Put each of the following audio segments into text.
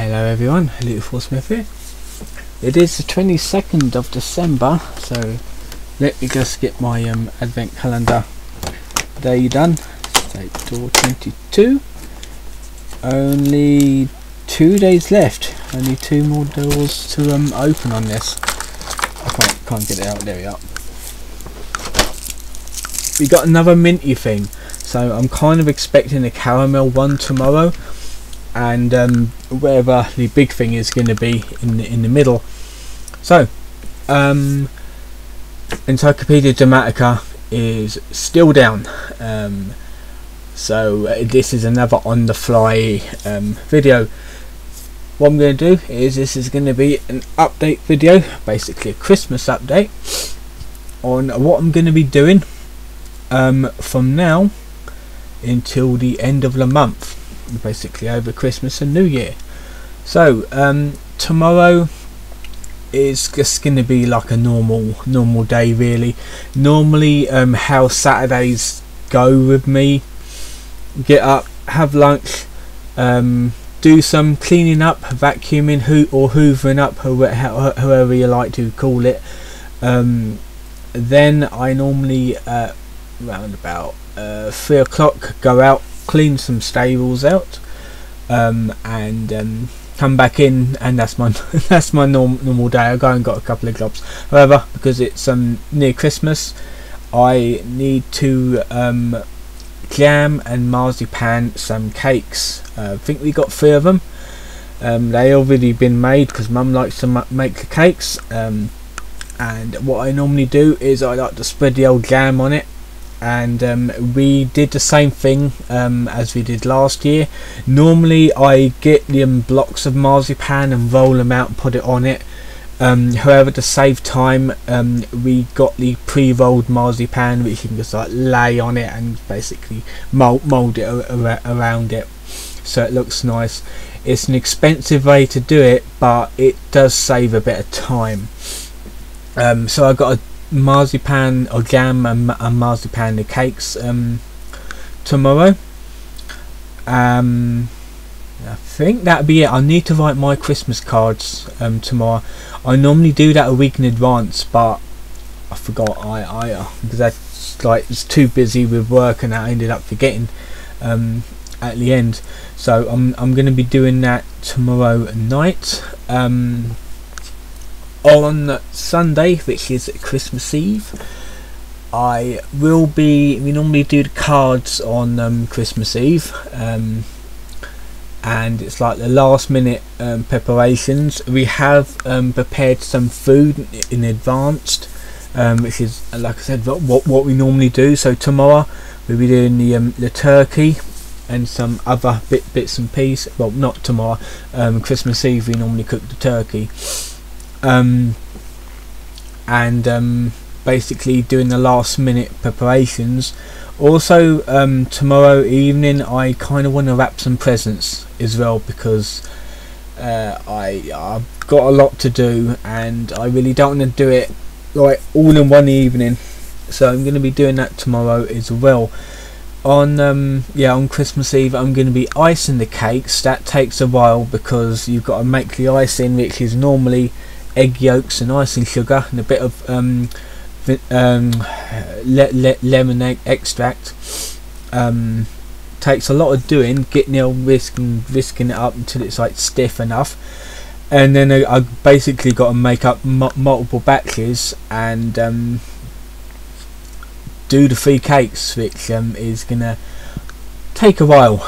Hello everyone, Luke Smith here. It is the 22nd of December, so let me just get my advent calendar day done. Take door 22. Only 2 days left. Only two more doors to open on this. I can't get it out. There we are. We got another minty thing, so I'm kind of expecting a caramel one tomorrow, and wherever the big thing is going to be in the middle. So Encyclopedia Dramatica is still down, so this is another on the fly video. What I'm going to do is this is going to be an update video, basically a Christmas update on what I'm going to be doing from now until the end of the month, basically over Christmas and New Year. So tomorrow is just going to be like a normal day really. Normally how Saturdays go with me: get up, have lunch, do some cleaning up, vacuuming, hoovering up, however you like to call it. Then I normally around about 3 o'clock go out, clean some stables out, and come back in, and that's my normal day. I go and got a couple of globs. However, because it's near Christmas, I need to jam and marzipan some cakes. I think we got 3 of them. They already been made because Mum likes to make the cakes. And what I normally do is I like to spread the old jam on it. And we did the same thing as we did last year. Normally I get the blocks of marzipan and roll them out and put it on it. However, to save time, we got the pre-rolled marzipan, which you can just like lay on it and basically mould it around it, so it looks nice. It's an expensive way to do it, but it does save a bit of time. So I got a marzipan or jam and marzipan the cakes tomorrow. I think that'll be it. I need to write my Christmas cards tomorrow. I normally do that a week in advance, but I forgot. I because that's like it's too busy with work, and I ended up forgetting at the end. So I'm going to be doing that tomorrow night. On Sunday, which is Christmas Eve, I will be. We normally do the cards on Christmas Eve, and it's like the last minute preparations. We have prepared some food in advance, which is, like I said, what we normally do. So tomorrow we'll be doing the turkey and some other bits and pieces. Well, not tomorrow. Christmas Eve we normally cook the turkey. Basically doing the last minute preparations. Also tomorrow evening I kind of want to wrap some presents as well, because I've got a lot to do, and I really don't want to do it like all in one evening, so I'm going to be doing that tomorrow as well. On Christmas Eve I'm going to be icing the cakes. That takes a while because you've got to make the icing, which is normally egg yolks and icing sugar and a bit of lemon extract. Takes a lot of doing, getting it all whisking it up until it's like stiff enough, and then I basically got to make up multiple batches and do the 3 cakes, which is gonna take a while,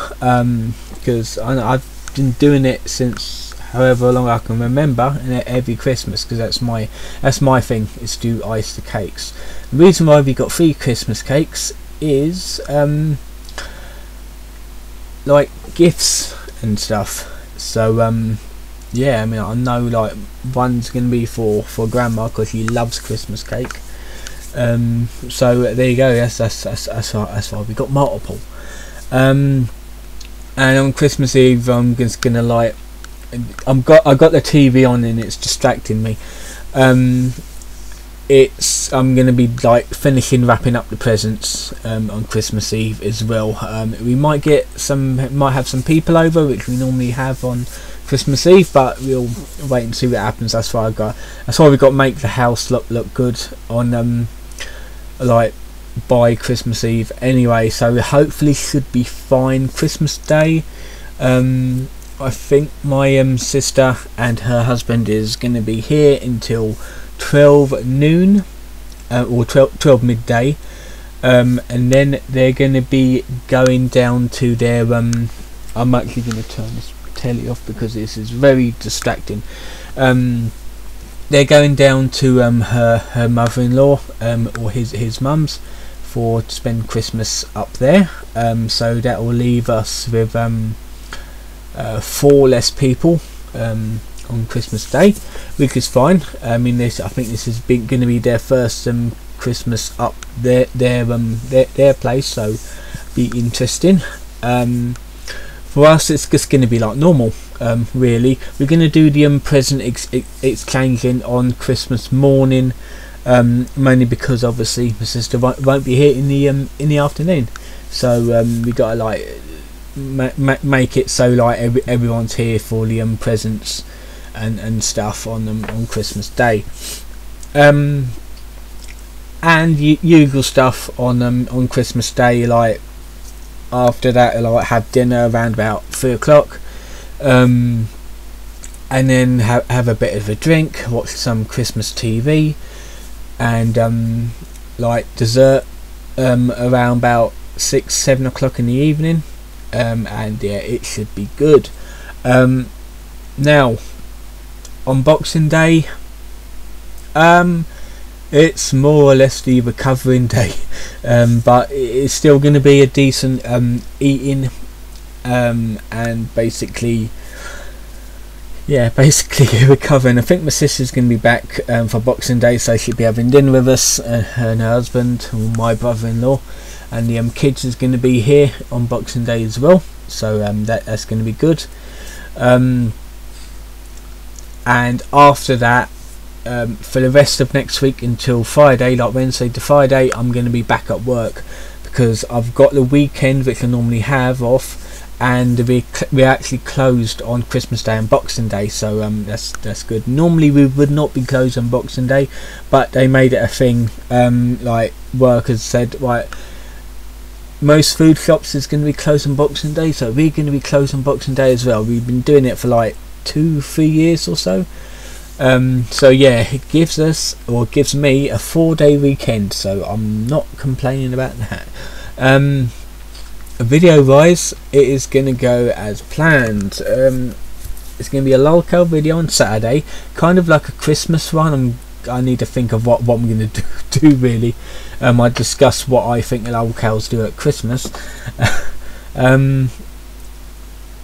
because I've been doing it since however long I can remember, and every Christmas, because that's my thing, is to ice the cakes. The reason why we got 3 Christmas cakes is like gifts and stuff. So yeah, I mean, I know like one's gonna be for Grandma because she loves Christmas cake. So there you go. That's why we got multiple. And on Christmas Eve I'm just gonna like. I got the TV on and it's distracting me. I'm going to be like wrapping up the presents on Christmas Eve as well. We might get some, might have some people over, which we normally have on Christmas Eve, but we'll wait and see what happens. That's why I got, that's why we got to make the house look good on like by Christmas Eve anyway. So we hopefully should be fine Christmas Day. I think my sister and her husband is going to be here until 12 noon or 12 midday, and then they're going to be going down to their I'm actually going to turn this telly off because this is very distracting. They're going down to her mother-in-law or his mum's for to spend Christmas up there, so that will leave us with 4 less people on Christmas Day, which is fine. I mean, this, I think this is going to be their first Christmas up their place, so be interesting. For us, it's just going to be like normal. Really, we're going to do the present exchanging on Christmas morning, mainly because obviously my sister won't be here in the afternoon, so we gotta like make it so like everyone's here for the presents and stuff on them on Christmas Day, and usual stuff on Christmas Day. Like after that, like have dinner around about 3 o'clock, and then have a bit of a drink, watch some Christmas TV, and like dessert around about 6-7 o'clock in the evening, and yeah, it should be good. Now on Boxing Day, it's more or less the recovering day, but it's still going to be a decent eating, and basically, yeah, basically recovering. I think my sister's going to be back for Boxing Day, so she'll be having dinner with us and her husband, or my brother-in-law, and the kids is going to be here on Boxing Day as well, so that's going to be good. And after that, for the rest of next week until Friday, like Wednesday to Friday, I'm going to be back at work because I've got the weekend which I normally have off, and we're actually closed on Christmas Day and Boxing Day, so that's good. Normally we would not be closed on Boxing Day, but they made it a thing. Like workers said, right, most food shops is going to be closed on Boxing Day, so we're going to be closed on Boxing Day as well. We've been doing it for like 2-3 years or so, so yeah, it gives us, or gives me, a 4-day weekend, so I'm not complaining about that. Video wise, it is going to go as planned. It's going to be a lolcow video on Saturday, kind of like a Christmas one. I need to think of what I'm going to do really. I discuss what I think lolcows do at Christmas.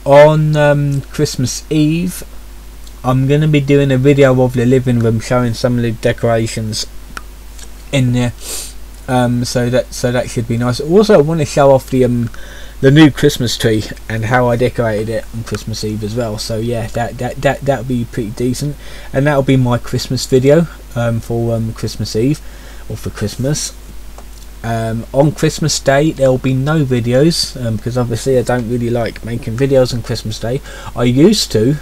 On Christmas Eve, I'm going to be doing a video of the living room showing some of the decorations in there, so that should be nice. Also, I want to show off the new Christmas tree and how I decorated it on Christmas Eve as well. So yeah, that'll be pretty decent, and that'll be my Christmas video for Christmas Eve, or for Christmas. On Christmas Day there will be no videos, because obviously I don't really like making videos on Christmas Day. I used to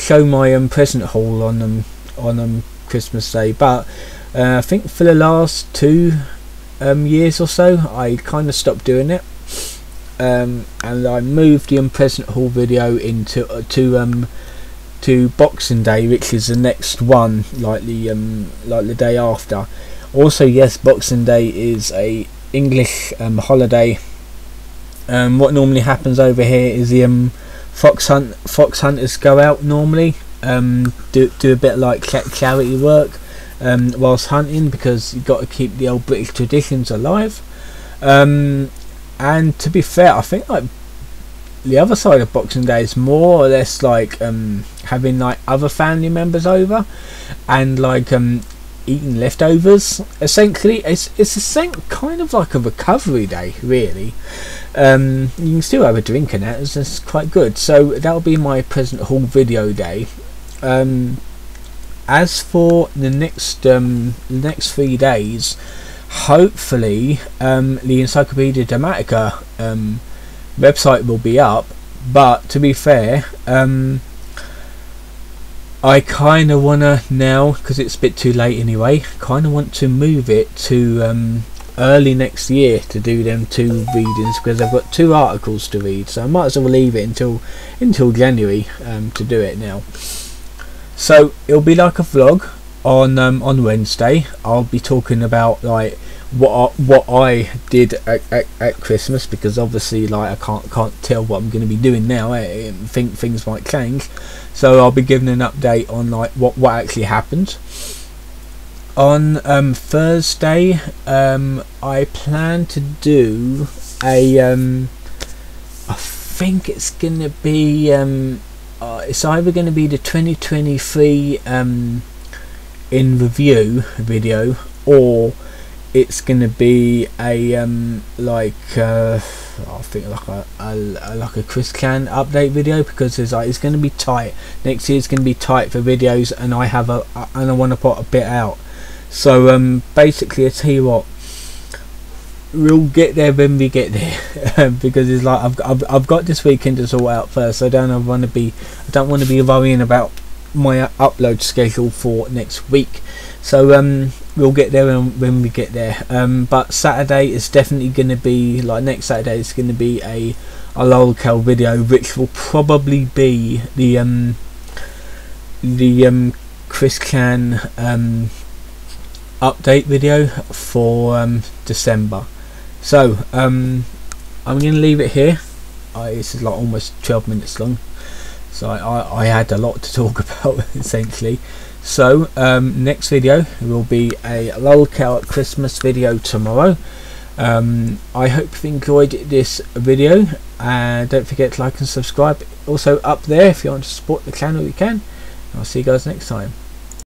show my present haul on Christmas Day, but I think for the last 2 years or so I kind of stopped doing it, and I moved the present haul video into to Boxing Day, which is the next one, like the day after. Also, yes, Boxing Day is a English holiday. What normally happens over here is the fox hunters go out normally, do a bit like charity work whilst hunting, because you've got to keep the old British traditions alive. And to be fair, I think like the other side of Boxing Day is more or less like having like other family members over and like eating leftovers. Essentially it's the same, kind of like a recovery day really. You can still have a drink in that, it's quite good. So that'll be my present haul video day. As for the next 3 days, hopefully the Encyclopedia Dramatica website will be up. But to be fair, I kind of want to now, because it's a bit too late anyway, kind of want to move it to early next year to do them 2 readings, because I've got 2 articles to read, so I might as well leave it until January to do it now. So it'll be like a vlog on Wednesday. I'll be talking about like what I did at Christmas, because obviously like I can't tell what I'm going to be doing now. I think things might change, so I'll be giving an update on like what actually happened. On Thursday, I plan to do a I think it's going to be it's either going to be the 2023 in review video, or it's going to be a I think like a Chris Chan update video, because it's like, it's going to be tight next year. It's going to be tight for videos, and I have and I want to put a bit out. So basically, I tell you what, we'll get there when we get there, because it's like I've got this weekend to sort out first. I don't want to be worrying about my upload schedule for next week. So we'll get there when we get there. But Saturday is definitely going to be like, next Saturday is going to be a lolcow video, which will probably be the Chris Chan update video for December. So I'm going to leave it here. This is like almost 12 minutes long, so I had a lot to talk about essentially. So next video will be a lolcow at Christmas video tomorrow. I hope you've enjoyed this video, and don't forget to like and subscribe. Also up there, if you want to support the channel, you can. I'll see you guys next time.